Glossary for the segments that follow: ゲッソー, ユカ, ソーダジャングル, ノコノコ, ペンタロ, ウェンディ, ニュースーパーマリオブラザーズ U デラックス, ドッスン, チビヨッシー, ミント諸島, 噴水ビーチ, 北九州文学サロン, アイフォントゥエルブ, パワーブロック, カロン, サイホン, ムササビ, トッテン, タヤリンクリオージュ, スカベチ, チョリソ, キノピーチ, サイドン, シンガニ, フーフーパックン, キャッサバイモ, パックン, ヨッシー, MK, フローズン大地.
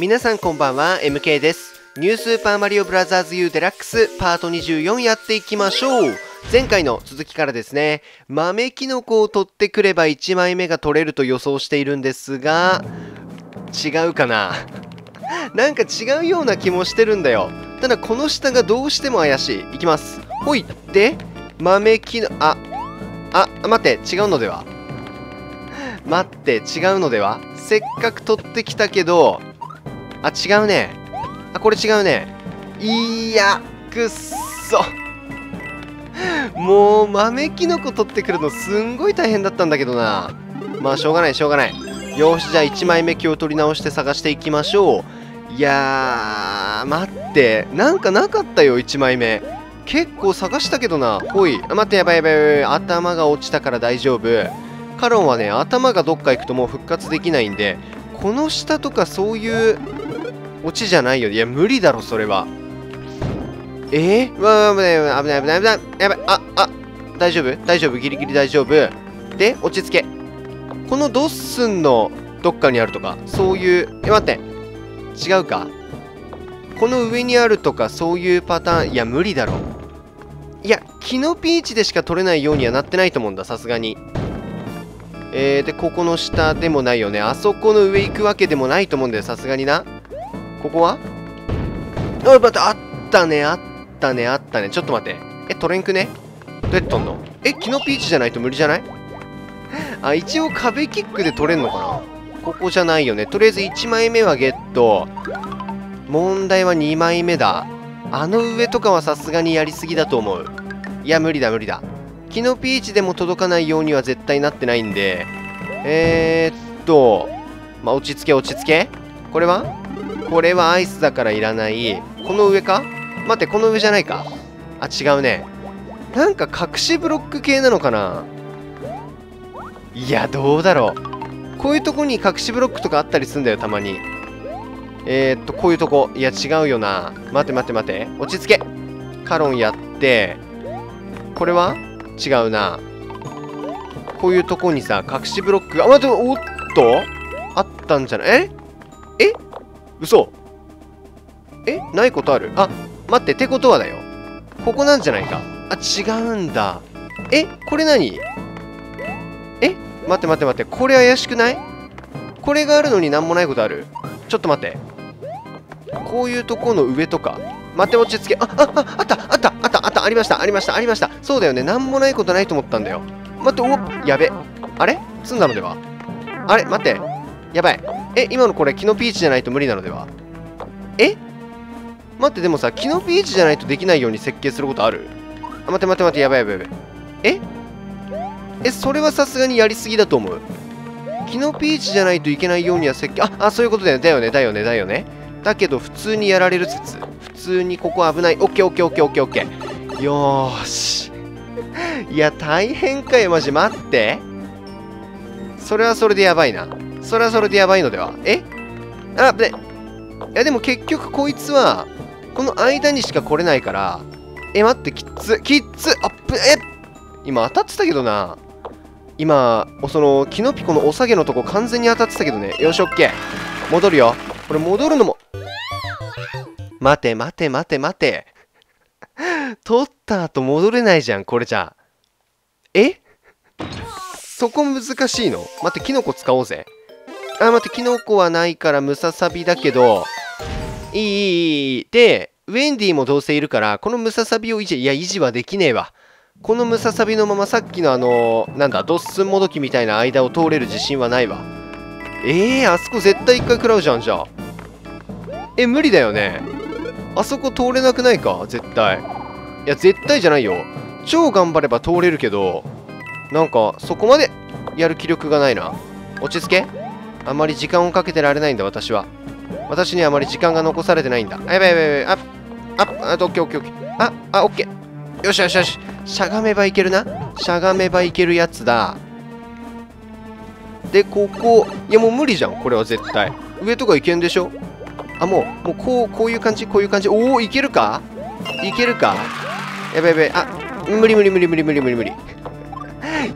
皆さんこんばんは、MK です。ニュースーパーマリオブラザーズ U デラックスパート24やっていきましょう。前回の続きからですね、豆キノコを取ってくれば1枚目が取れると予想しているんですが、違うかななんか違うような気もしてるんだよ。ただこの下がどうしても怪しい。いきます。ほいって、豆キノ、待って、違うのでは。待って、違うのでは。せっかく取ってきたけど、あ、違うね。あ、これ違うね。いや、くっそ。もう、豆キノコ取ってくるのすんごい大変だったんだけどな。まあ、しょうがない、しょうがない。よし、じゃあ1枚目気を取り直して探していきましょう。いやー、待って。なんかなかったよ、1枚目。結構探したけどな。ほい。あ、待って、やばいやばいやばい。頭が落ちたから大丈夫。カロンはね、頭がどっか行くともう復活できないんで、この下とかそういうオチじゃないよ。いや、無理だろ、それは。うわ、危ない危ない危ない危ない危ない。やばい。大丈夫大丈夫。ギリギリ大丈夫。で、落ち着け。このドッスンのどっかにあるとか、そういう。待って。違うか。この上にあるとか、そういうパターン。いや、無理だろ。いや、キノピーチでしか取れないようにはなってないと思うんだ、さすがに。で、ここの下でもないよね。あそこの上行くわけでもないと思うんだよ、さすがにな。ここはまた、あったね、あったね、あったね。ちょっと待って。取れんくね？どうやって取んの？キノピーチじゃないと無理じゃない？あ、一応壁キックで取れんのかな？ここじゃないよね。とりあえず1枚目はゲット。問題は2枚目だ。あの上とかはさすがにやりすぎだと思う。いや、無理だ、無理だ。キノピーチでも届かないようには絶対なってないんで、まあ、落ち着け落ち着け。これはアイスだからいらない。この上か？待って、この上じゃないか。あ、違うね。なんか隠しブロック系なのかな。いや、どうだろう。こういうとこに隠しブロックとかあったりするんだよ、たまに。こういうとこ。いや、違うよな。待て待て待て、落ち着け。カロンやって、これは違うな。こういうとこにさ、隠しブロックが、待って、おっとあったんじゃない？嘘。ないことある？あ、待って、ってことはだよ。ここなんじゃないか。あ、違うんだ。これ何？待って待って待って、これ怪しくない？これがあるのになんもないことある？ちょっと待って。こういうとこの上とか。待って、落ち着け。あったあったあったあった、ありましたありましたありました。そうだよね、なんもないことないと思ったんだよ。待って、おっ、やべ。あれ、積んだのでは？あれ、待って、やばい。今のこれキノピーチじゃないと無理なのでは？待って、でもさ、キノピーチじゃないとできないように設計することある？あ、待って待って待って、やばいやばいやばい。それはさすがにやりすぎだと思う。キノピーチじゃないといけないようには設計、そういうことだよね。だよね。だけど普通にやられる説。普通にここ危ない。オッケーオッケーオッケーオッケーオッケー。よーし。いや、大変かよ、マジ。待って。それはそれでやばいな。それはそれでやばいのでは？で、いや、でも結局こいつは、この間にしか来れないから。待って、きっつ、きっつ、あっぶ、今当たってたけどな。今、その、キノピコのお下げのとこ完全に当たってたけどね。よし、オッケー。戻るよ。これ戻るのも。待て待て待て待て。取った後戻れないじゃん、これじゃ。そこ難しいの？待って、キノコ使おうぜ。待って、キノコはないからムササビだけど、いい。で、ウェンディもどうせいるから、このムササビを維持、いや、維持はできねえわ。このムササビのままさっきのなんだ、ドッスンもどきみたいな間を通れる自信はないわ。あそこ絶対一回食らうじゃん、じゃあ。無理だよね。あそこ通れなくないか、絶対。いや、絶対じゃないよ。超頑張れば通れるけど、なんか、そこまでやる気力がないな。落ち着け。あまり時間をかけてられないんだ、私は。私にはあまり時間が残されてないんだ。やばいやばいやばい。オッケーオッケーオッケー。オッケー。よしよしよし。しゃがめばいけるな。しゃがめばいけるやつだ。で、ここ。いや、もう無理じゃん、これは絶対。上とかいけんでしょ？もうこういう感じ、こういう感じ。おお、いけるか？いけるか？やべやべ。無理。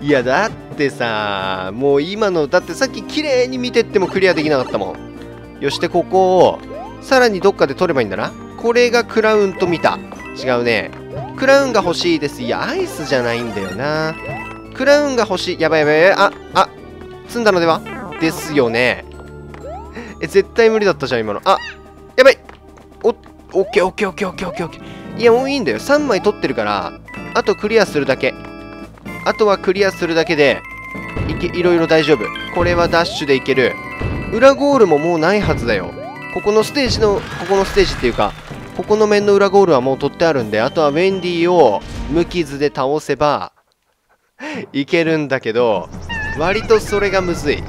いや、だってさ、もう今の、だってさっき綺麗に見てってもクリアできなかったもん。よして、ここを、さらにどっかで取ればいいんだな。これがクラウンと見た。違うね。クラウンが欲しいです。いや、アイスじゃないんだよな。クラウンが欲しい。やばいやばいやばい。あ、積んだのではですよね。絶対無理だったじゃん、今の。あ、やばい。オッケーオッケーオッケーオッケーオッケーオッケー。いや、もういいんだよ。3枚取ってるから、あとクリアするだけ。あとはクリアするだけで、いろいろ大丈夫。これはダッシュでいける。裏ゴールももうないはずだよ。ここのステージっていうか、ここの面の裏ゴールはもう取ってあるんで、あとはウェンディを無傷で倒せば、いけるんだけど、割とそれがむずい。ウ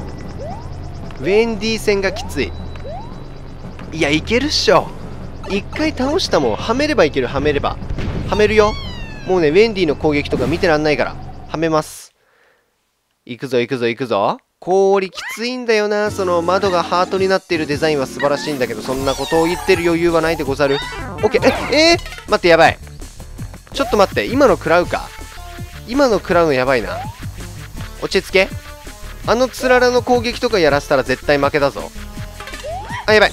ェンディ戦がきつい。いや、いけるっしょ。一回倒したもん。はめればいける、はめれば。はめるよ。もうね、ウェンディの攻撃とか見てらんないから、はめます。いくぞ、いくぞ、いくぞ。氷きついんだよな。その窓がハートになっているデザインは素晴らしいんだけど、そんなことを言ってる余裕はないでござる。オッケー。待って、やばい。ちょっと待って、今の食らうか。今の食らうのやばいな。落ち着け。あのつららの攻撃とかやらせたら絶対負けだぞ。あ、やばい。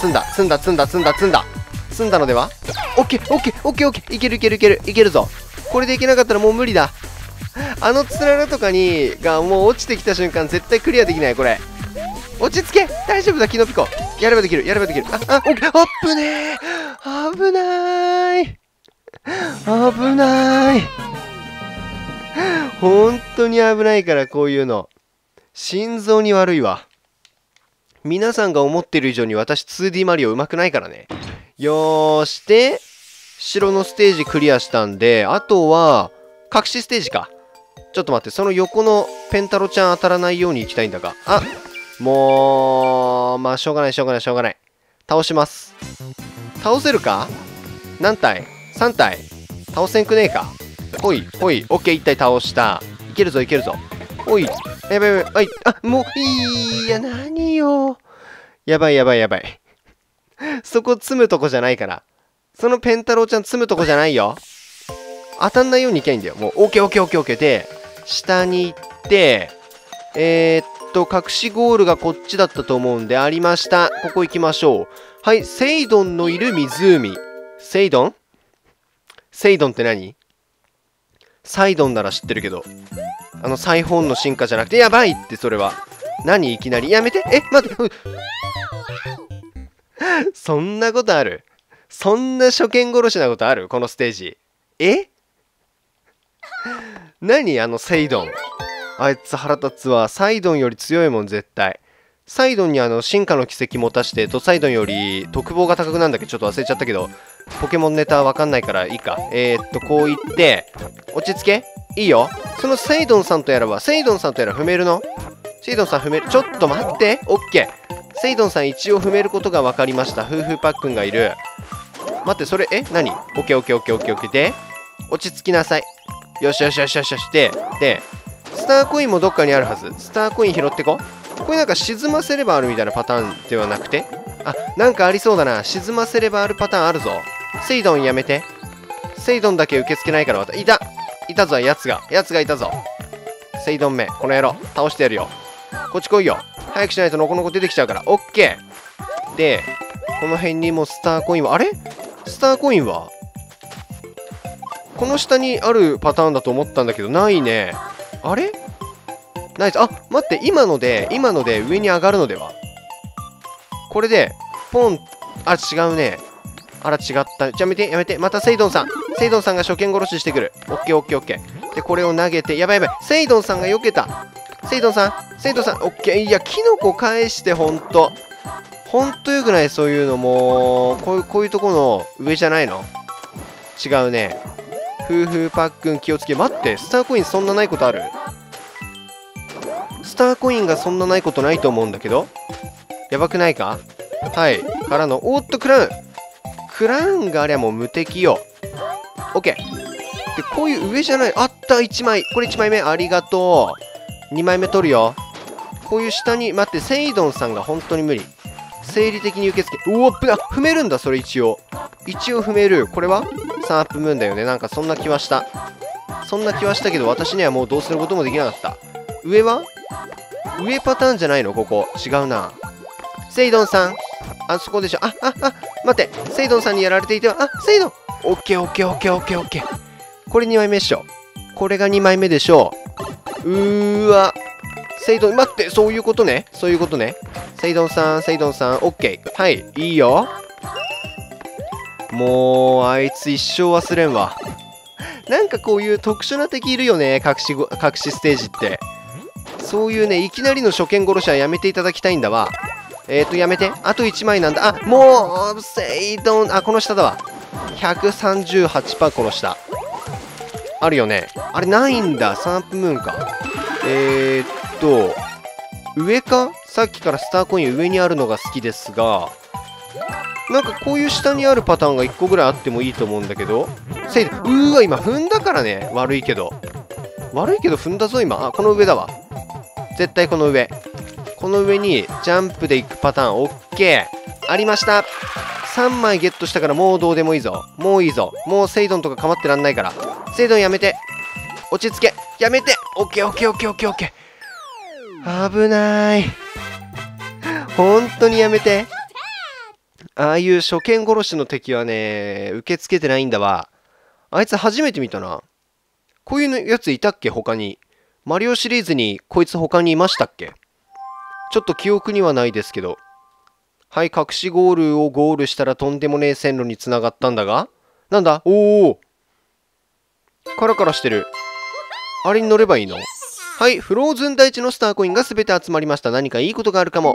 積んだのでは。オッケーオッケーオッケーオッケー。いけるいけるいけるいけるぞ。これでいけなかったらもう無理だ。あのつららとかにがもう落ちてきた瞬間絶対クリアできない。これ落ち着け。大丈夫だ、キノピコ。やればできる、やればできる。オッケー。あっぶねー。危ない危ない本当に危ないから、こういうの心臓に悪いわ。皆さんが思ってる以上に私 2D マリオ上手くないからね。よーして、白のステージクリアしたんで、あとは隠しステージか。ちょっと待って、その横のペンタロちゃん当たらないように行きたいんだが、あ、もうまあしょうがないしょうがないしょうがない。倒します。倒せるか。何体 ?3 体倒せんくねえか。ほいほい。オッケー、1体倒した。いけるぞいけるぞ。ほい。やばいやばい。あ、もういや、何よ。やばいやばいやばいそこ詰むとこじゃないから。そのペンタロちゃん詰むとこじゃないよ。当たんないようにいけないんだよ。もう、オッケーオッケーオッケーオッケーで、下に行って、隠しゴールがこっちだったと思うんで、ありました。ここ行きましょう。はい、セイドンのいる湖。セイドン？セイドンって何？サイドンなら知ってるけど、あの、サイホンの進化じゃなくて、やばいって、それは。何いきなり。やめて。待って。そんなことある？そんな初見殺しなことある？このステージ。何あのセイドン。あいつ腹立つわ。サイドンより強いもん絶対。サイドンに進化の奇跡持たしてと、サイドンより特防が高くなんだっけ、ちょっと忘れちゃったけど、ポケモンネタわかんないからいいか。こう言って落ち着け。いいよ。そのセイドンさんとやらは、セイドンさんとやら踏めるの？セイドンさん踏める。ちょっと待って。オッケー。セイドンさん一応踏めることが分かりました。フーフーパックンがいる。待って、それ何？オッケーオッケーオッケーオッケーオッケーで、落ち着きなさい。よしよしよしよしよし。で、スターコインもどっかにあるはず。スターコイン拾ってこ。これなんか沈ませればあるみたいなパターンではなくて、あ、なんかありそうだな。沈ませればあるパターンあるぞ。セイドンやめて。セイドンだけ受け付けないからまた。いたぞ、やつがいたぞ。セイドンめ、この野郎。倒してやるよ。こっち来いよ。早くしないとノコノコ出てきちゃうから。オッケー。で、この辺にもスターコインは、あれ？スターコインはこの下にあるパターンだと思ったんだけど、ないね。あれ？ないぞ。あ、待って、今ので上に上がるのでは。これで、ポン、あ、違うね。あら、違った。やめて、やめて。またセイドンさん。セイドンさんが初見殺ししてくる。オッケーオッケーオッケー。で、これを投げて、やばいやばい。セイドンさんが避けた。セイドンさん、オッケー。いや、キノコ返して、ほんとよくない、そういうのも。こういうとこの上じゃないの？違うね。フーフーパックン気をつけ。待って、スターコインそんなないことある？スターコインがそんなないことないと思うんだけど、やばくないか。はい、からの、おっと、クラウンがありゃもう無敵よ。オッケー。で、こういう上じゃない。あった、1枚。これ1枚目、ありがとう。2枚目取るよ。こういう下に、待って、セイドンさんが本当に無理。生理的に受け付け。うおっ、踏めるんだ、それ一応踏める。これはサンアップムーンだよね。なんかそんな気はしたけど、私にはもうどうすることもできなかった。上は上パターンじゃないの、ここ。違うな。セイドンさん、あそこでしょ。待って、セイドンさんにやられていては、セイドン、オッケーオッケーオッケーオッケーオッケー。これ2枚目でしょ。これが2枚目でしょう。わ。セイドン、待って、そういうことね。そういうことね。セイドンさん、セイドンさん、オッケー。はい、いいよ。もう、あいつ一生忘れんわ。なんかこういう特殊な敵いるよね、隠しステージって。そういうね、いきなりの初見殺しはやめていただきたいんだわ。やめて。あと1枚なんだ。もう、セイドン、この下だわ。138% この下。あるよね。あれないんだ。サンプムーンか。上か？さっきからスターコイン上にあるのが好きですが、なんかこういう下にあるパターンが1個ぐらいあってもいいと思うんだけど、せいで、今踏んだからね。悪いけど。悪いけど踏んだぞ、今。この上だわ。絶対この上。この上にジャンプで行くパターン。オッケー。ありました。3枚ゲットしたからもうどうでもいいぞ。もういいぞ。もうセイドンとか構ってらんないから。セイドンやめて。落ち着け。やめて。オッケーオッケーオッケーオッケーオッケー。危ない。本当にやめて。ああいう初見殺しの敵はね、受け付けてないんだわ。あいつ初めて見たな。こういうやついたっけ他に。マリオシリーズにこいつ他にいましたっけ？ちょっと記憶にはないですけど。はい、隠しゴールをゴールしたらとんでもねえ線路に繋がったんだが、なんだ？おー、カラカラしてる。あれに乗ればいいの？はい、フローズン大地のスターコインが全て集まりました。何かいいことがあるかも。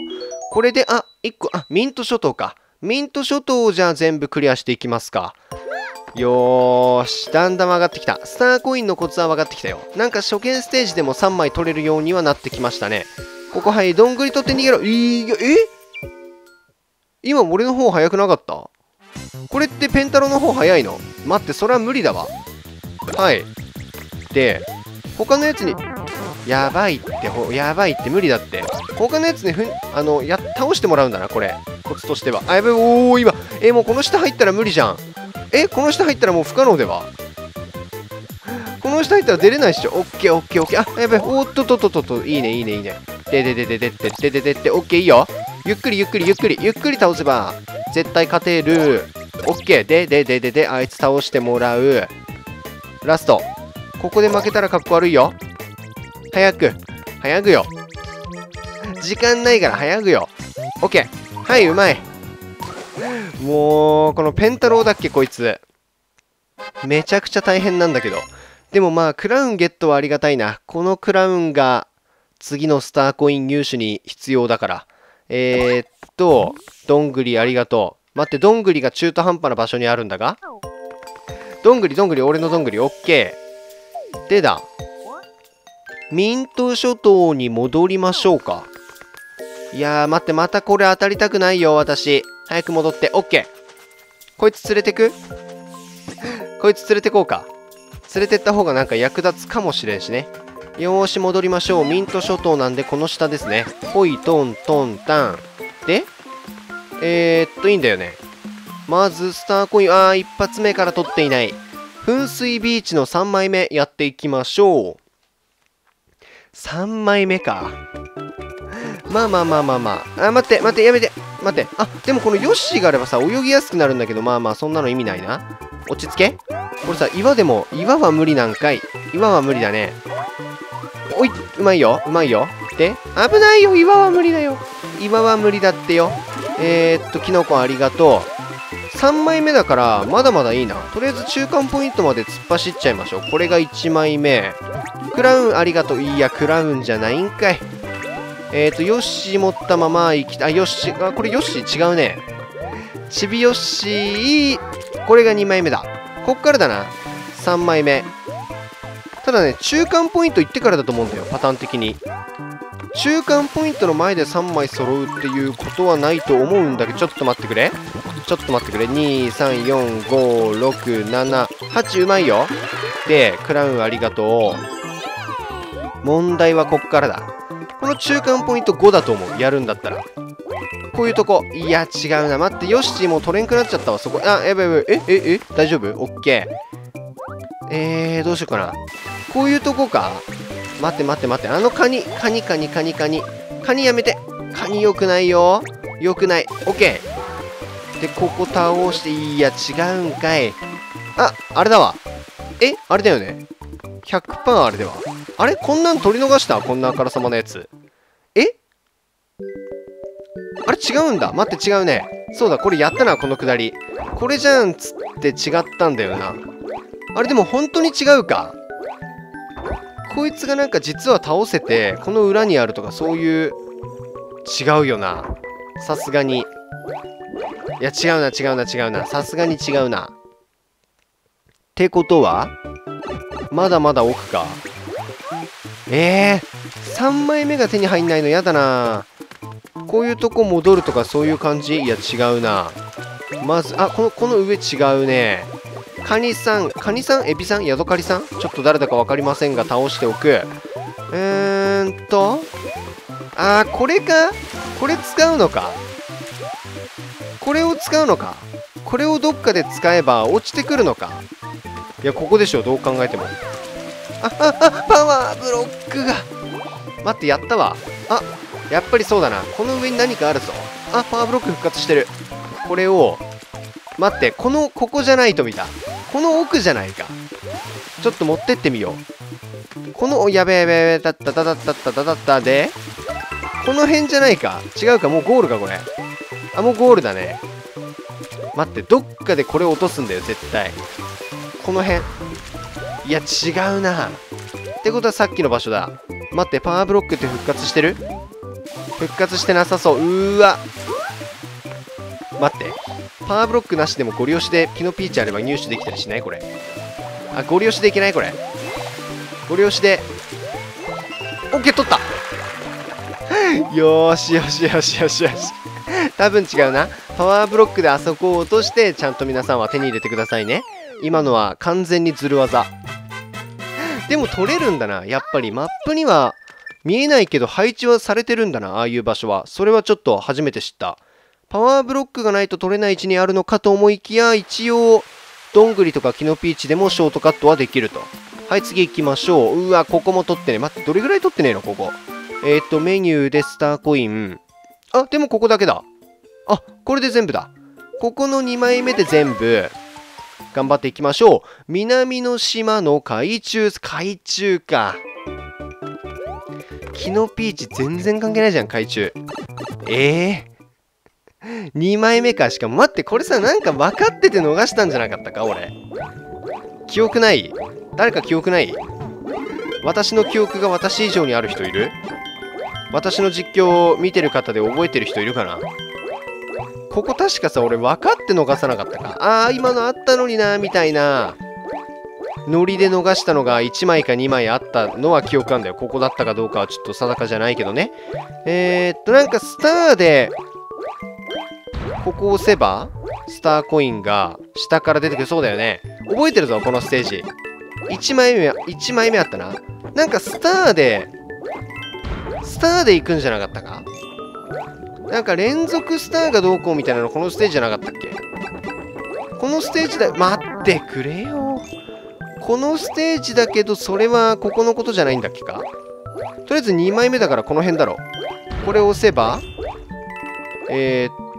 これで、1個、ミント諸島か。ミント諸島をじゃあ全部クリアしていきますか。よーし、だんだん上がってきた。スターコインのコツは上がってきたよ。なんか初見ステージでも3枚取れるようにはなってきましたね。ここ、はい、どんぐり取って逃げろ。今俺の方早くなかった？これってペンタロウの方早いの？待って、それは無理だわ。はい。で、他のやつに、やばいって無理だって。他のやつに倒してもらうんだな、これ。コツとしては。やばい、今。もうこの下入ったら無理じゃん。この下入ったらもう不可能では。この下入ったら出れないっしょ。オッケーオッケーオッケー。やばい、おーっとっとっとっとっと。いいね、いいね、いいね。で、オッケーいいよ。ゆっくり倒せば絶対勝てる。オッケー。で、あいつ倒してもらう。ラスト。ここで負けたらかっこ悪いよ。早くよ。時間ないから早くよ。オッケー。はい、うまい。もう、このペンタロウだっけ、こいつ。めちゃくちゃ大変なんだけど。でもまあ、クラウンゲットはありがたいな。このクラウンが次のスターコイン入手に必要だから。どんぐりありがとう。待って、どんぐりが中途半端な場所にあるんだが。どんぐり、俺のどんぐり、オッケー。でだ。ミント諸島に戻りましょうか。いやー、待って、またこれ当たりたくないよ、私。早く戻って、オッケー。こいつ連れてく？こいつ連れてこうか。連れてった方がなんか役立つかもしれんしね。よーし、戻りましょう。ミント諸島なんで、この下ですね。ほい、トントンタン。で、いいんだよね。まず、スターコイン、一発目から取っていない。噴水ビーチの3枚目、やっていきましょう。3枚目か。まあ。待って、やめて。待って。でもこのヨッシーがあればさ、泳ぎやすくなるんだけど、そんなの意味ないな。落ち着け。これさ、岩でも、岩は無理なんかい。岩は無理だね。おい、うまいよ。で、危ないよ、岩は無理だよ。岩は無理だってよ。キノコありがとう。3枚目だから、まだまだいいな。とりあえず中間ポイントまで突っ走っちゃいましょう。これが1枚目。クラウンありがとう。いや、クラウンじゃないんかい。ヨッシー持ったまま行きたい。ヨッシー、これヨッシー違うね。チビヨッシー、これが2枚目だ。こっからだな。3枚目。ただね、中間ポイント行ってからだと思うんだよ、パターン的に。中間ポイントの前で3枚揃うっていうことはないと思うんだけど、ちょっと待ってくれ。2、3、4、5、6、7、8、うまいよ。で、クラウンありがとう。問題はこっからだ。この中間ポイント5だと思う、やるんだったら。こういうとこ。いや、違うな。待って、ヨッシーもう取れんくなっちゃったわ、そこ。やばい。大丈夫？オッケー。どうしようかな。こういうとこか。待って。あのカニやめて。カニ良くないよ。よくない。 OK でここ倒して、いや違うんかい。あ、あれだわ。え、あれだよね。 100% あれでは。あれ、こんなん取り逃した、こんなあからさまなやつ。え、あれ違うんだ。待って、違うね。そうだ、これやったな、このくだり。これじゃんつって違ったんだよな。あれでも本当に違うか。こいつがなんか実は倒せて、この裏にあるとかそういう、違うよな。さすがに。いや、違うな、違うな、違うな。さすがに違うな。ってことは、まだまだ奥か。3枚目が手に入んないのやだな。こういうとこ戻るとかそういう感じ。いや、違うな。まず、あ、この上違うね。カニさん、エビさん、ヤドカリさん、ちょっと誰だか分かりませんが倒しておく。あー、これか。これ使うのか。これを使うのか。これをどっかで使えば落ちてくるのか。いや、ここでしょ、どう考えても。パワーブロックが。待って、やったわ。あ、やっぱりそうだな。この上に何かあるぞ。あ、パワーブロック復活してる。これを、待って、ここじゃないと見た。この奥じゃないか。ちょっと持ってってみよう。この、やべえやべえやべえ、だっただっただっただっただで、この辺じゃないか。違うか、もうゴールか、これ。あ、もうゴールだね。待って、どっかでこれ落とすんだよ、絶対。この辺。いや、違うな。ってことはさっきの場所だ。待って、パワーブロックって復活してる？復活してなさそう。うーわ。待って。パワーブロックなしでもゴリ押しでピノピーチあれば入手できたりしない？これ。あ、ゴリ押しでいけない？これ。ゴリ押しで。OK、取った。よしよしよしよしよし。多分違うな。パワーブロックであそこを落として、ちゃんと皆さんは手に入れてくださいね。今のは完全にズル技。でも取れるんだな。やっぱりマップには見えないけど配置はされてるんだな。ああいう場所は。それはちょっと初めて知った。パワーブロックがないと取れない位置にあるのかと思いきや、一応、どんぐりとかキノピーチでもショートカットはできると。はい、次行きましょう。うわ、ここも取ってね。待って、どれぐらい取ってねえのここ。メニューでスターコイン。あ、でもここだけだ。あ、これで全部だ。ここの2枚目で全部。頑張っていきましょう。南の島の海中か。キノピーチ全然関係ないじゃん、海中。2枚目か。しかも待って、これさ、なんか分かってて逃したんじゃなかったか俺。記憶ない？誰か記憶ない？私の記憶が私以上にある人いる？私の実況を見てる方で覚えてる人いるかな？ここ確かさ、俺分かって逃さなかったか。ああ、今のあったのになみたいなノリで逃したのが1枚か2枚あったのは記憶あんだよ。ここだったかどうかはちょっと定かじゃないけどね。なんかスターでここを押せば、スターコインが下から出てくる。そうだよね。覚えてるぞ、このステージ。1枚目あったな。なんかスターで行くんじゃなかったか？なんか連続スターがどうこうみたいなの、このステージじゃなかったっけ？このステージだ。待ってくれよ。このステージだけど、それはここのことじゃないんだっけか？とりあえず2枚目だからこの辺だろ。これを押せば、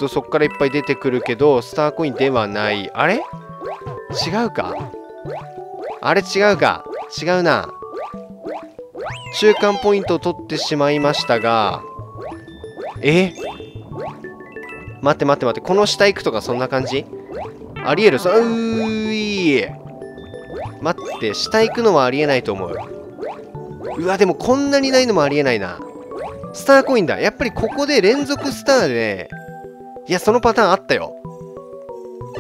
そっからいっぱい出てくるけど、スターコインではない。あれ？違うか。あれ違うか。違うな。中間ポイントを取ってしまいましたが、待って待って待って、この下行くとかそんな感じありえる？うーい。待って、下行くのはありえないと思う。うわ、でもこんなにないのもありえないな。スターコインだ。やっぱりここで連続スターで、いや、そのパターンあったよ。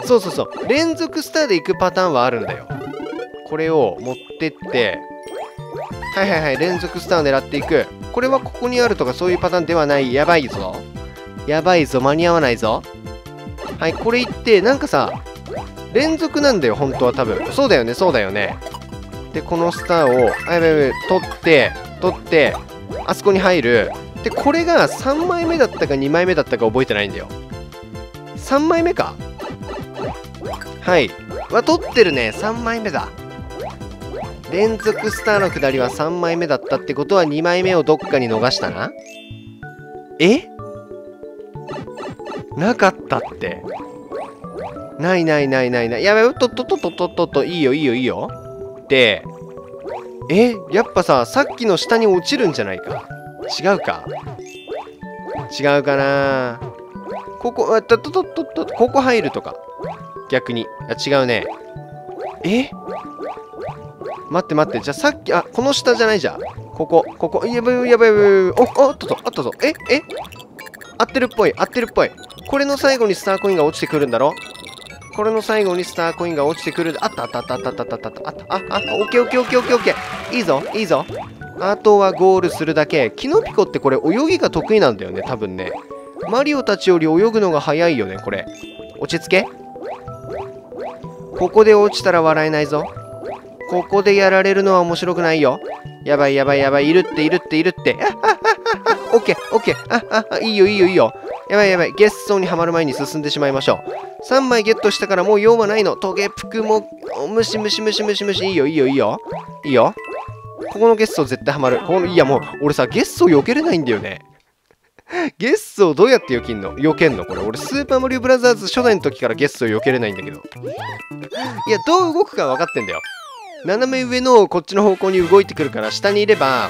そうそうそう。連続スターで行くパターンはあるんだよ。これを持ってって、はいはいはい、連続スターを狙っていく。これはここにあるとかそういうパターンではない。やばいぞ。やばいぞ、間に合わないぞ。はい、これ行って、なんかさ、連続なんだよ、本当は多分。そうだよね、そうだよね。で、このスターを、あ、やばいやばい、取って、あそこに入る。で、これが3枚目だったか2枚目だったか覚えてないんだよ。3枚目か。はい。は取ってるね。3枚目だ。連続スターの下りは3枚目だったってことは2枚目をどっかに逃したな。え？なかったって。ないないないないない。やべ、うっとっとっとっとっとっとっと、いいよいいよいいよ。で、やっぱさ、さっきの下に落ちるんじゃないか。違うか。違うかな。ここ、とっとっとっと、ここ入るとか。逆に。あ、違うね。待って待って、じゃあさっき、あ、この下じゃないじゃん。ここ、ここ、やばいやばいやばいやばい。おっとっと、あったぞ。合ってるっぽい、合ってるっぽい。これの最後にスターコインが落ちてくるんだろ？これの最後にスターコインが落ちてくる。あったあったあったあったあったあったあったあったあったあった。オッケーオッケーオッケーオッケーオッケー。いいぞいいぞ。あとはゴールするだけ。キノピコってこれ泳ぎが得意なんだよね、多分ね。マリオたちより泳ぐのが早いよね、これ。落ち着け。ここで落ちたら笑えないぞ。ここでやられるのは面白くないよ。やばいやばいやばい。いるっているっているって。オッケーオッケー。いいよいいよいいよ。やばいやばい。ゲッソーにはまる前に進んでしまいましょう。3枚ゲットしたからもう用はないの。トゲプクもムシムシムシムシムシ。いいよいいよいいよ。いいよ。ここのゲッソー絶対はまる。この、いやもう俺さ、ゲッソー避けれないんだよね。ゲッソーどうやって避けんのこれ。俺スーパーマリオブラザーズ初代の時からゲッソー避けれないんだけど。いや、どう動くか分かってんだよ。斜め上のこっちの方向に動いてくるから、下にいれば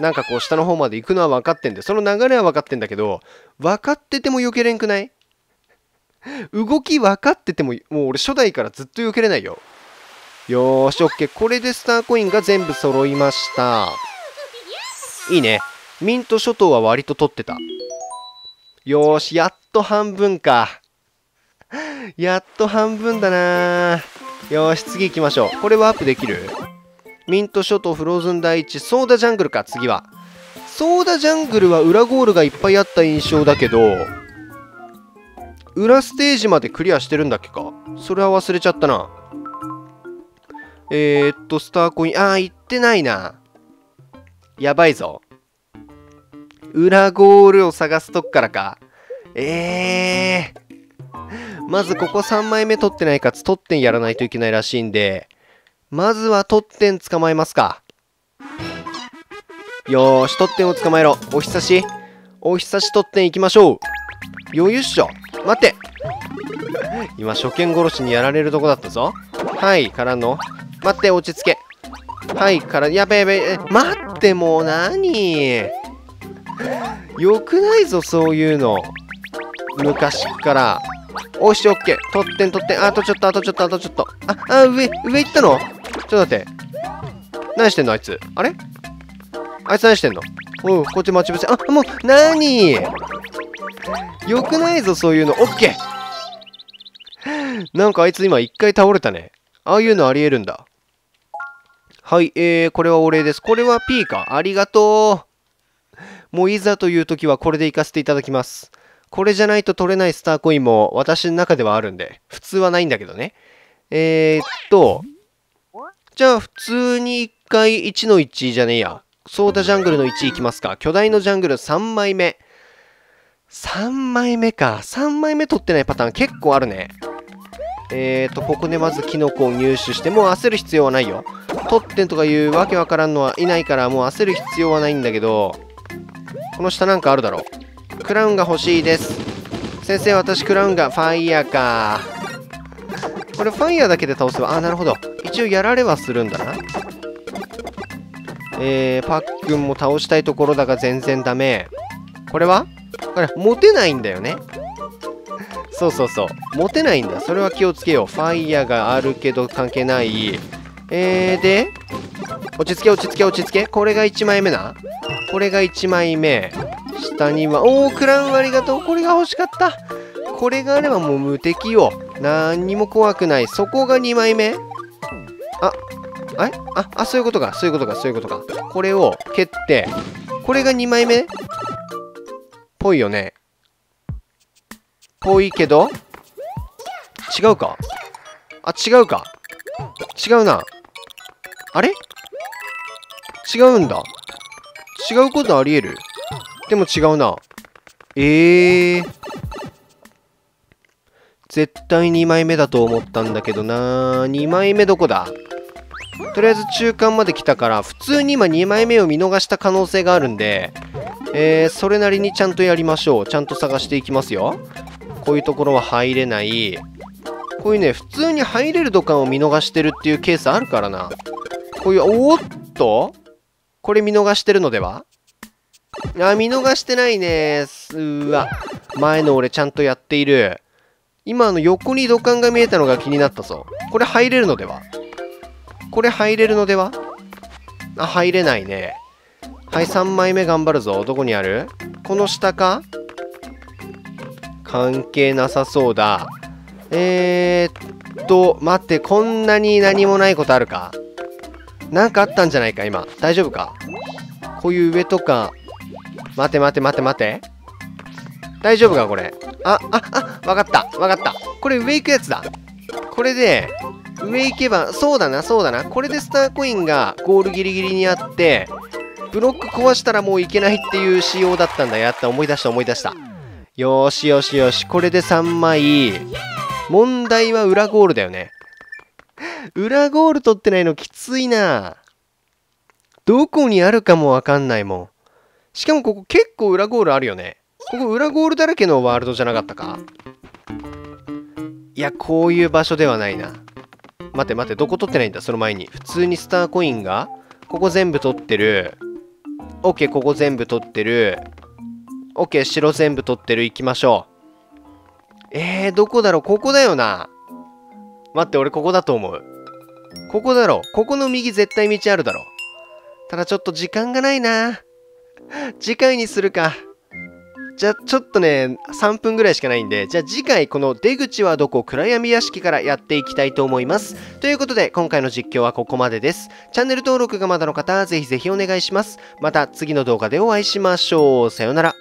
なんかこう下の方まで行くのは分かってんだよ。その流れは分かってんだけど、分かってても避けれんくない？動き分かってても、もう俺初代からずっと避けれないよ。よーし、オッケー。これでスターコインが全部揃いました。いいね。ミント諸島は割と取ってた。よーし、やっと半分か。やっと半分だな。よーし、次行きましょう。これワープできる？ミント諸島、フローズン第一、ソーダジャングルか、次は。ソーダジャングルは裏ゴールがいっぱいあった印象だけど、裏ステージまでクリアしてるんだっけか。それは忘れちゃったな。スターコイン、行ってないな。やばいぞ。裏ゴールを探すとこからか。まずここ3枚目取ってないかつ、取ってんやらないといけないらしいんで、まずはトッテン捕まえますか。よーし、トッテンを捕まえろ。おひさしおひさしトッテン行きましょう。よいしょ。待て、今初見殺しにやられるとこだったぞ。はいからの、待って、落ち着け。はいから、やべやべ、待って、もう何よくないぞ、そういうの昔から。おし、オッケー。トッテントッテン、あとちょっとあとちょっとあとちょっと、上行ったの。ちょっと待って。何してんのあいつ。あれあいつ何してんの。おう、こっち待ち伏せ。もう、なによくないぞ、そういうの。オッケー。なんかあいつ今一回倒れたね。ああいうのありえるんだ。はい、これはお礼です。これは P か。ありがとう。もういざという時はこれで行かせていただきます。これじゃないと取れないスターコインも私の中ではあるんで、普通はないんだけどね。じゃあ普通に1回1の1じゃねえや。ソーダジャングルの1いきますか。巨大のジャングル3枚目。3枚目か。3枚目取ってないパターン結構あるね。ここでまずキノコを入手して、もう焦る必要はないよ。取ってんとかいうわけわからんのはいないから、もう焦る必要はないんだけど、この下なんかあるだろう。クラウンが欲しいです。先生、私クラウンがファイヤーか。これファイヤーだけで倒せば、なるほど。一応やられはするんだな。パックンも倒したいところだが全然ダメ。これは？これ、持てないんだよね。そうそうそう。持てないんだ。それは気をつけよう。ファイヤーがあるけど関係ない。で、落ち着け落ち着け落ち着け。これが1枚目な。これが1枚目。下には、おー、クラウンありがとう。これが欲しかった。これがあればもう無敵よ。何にも怖くない。そこが2枚目。そういうことか。そういうことか。そういうことか。これを蹴って、これが2枚目っぽいよね。ぽいけど、違うか。違うか。違うな。あれ？違うんだ。違うことあり得る。でも違うな。絶対2枚目だと思ったんだけどな。2枚目どこだ？とりあえず中間まで来たから、普通に今2枚目を見逃した可能性があるんで、それなりにちゃんとやりましょう。ちゃんと探していきますよ。こういうところは入れない。こういうね、普通に入れる土管を見逃してるっていうケースあるからな。こういう、おーっとこれ見逃してるのでは？あ、見逃してないねー。うわ。前の俺ちゃんとやっている。今横に土管が見えたのが気になったぞ。これ入れるのでは？これ入れるのでは？あ、入れないね。はい、3枚目頑張るぞ。どこにある？この下か？関係なさそうだ。待って、こんなに何もないことあるか？なんかあったんじゃないか、今。大丈夫か？こういう上とか。待て待て待て待て。大丈夫か、これ。わかった。わかった。これ上行くやつだ。これで、上行けば、そうだな、そうだな。これでスターコインがゴールギリギリにあって、ブロック壊したらもういけないっていう仕様だったんだ。やった、思い出した、思い出した。よーしよしよし。これで3枚。問題は裏ゴールだよね。裏ゴール取ってないのきついな。どこにあるかもわかんないもん。しかもここ結構裏ゴールあるよね。ここ裏ゴールだらけのワールドじゃなかったか？いや、こういう場所ではないな。待て待て、どこ取ってないんだ、その前に。普通にスターコインが、ここ全部取ってる。OK、ここ全部取ってる。OK、白全部取ってる。行きましょう。どこだろう？ここだよな。待って、俺ここだと思う。ここだろう。ここの右絶対道あるだろう。ただちょっと時間がないな。次回にするか。じゃあちょっとね、3分ぐらいしかないんで、じゃあ次回この出口はどこ暗闇屋敷からやっていきたいと思います。ということで今回の実況はここまでです。チャンネル登録がまだの方はぜひぜひお願いします。また次の動画でお会いしましょう。さようなら。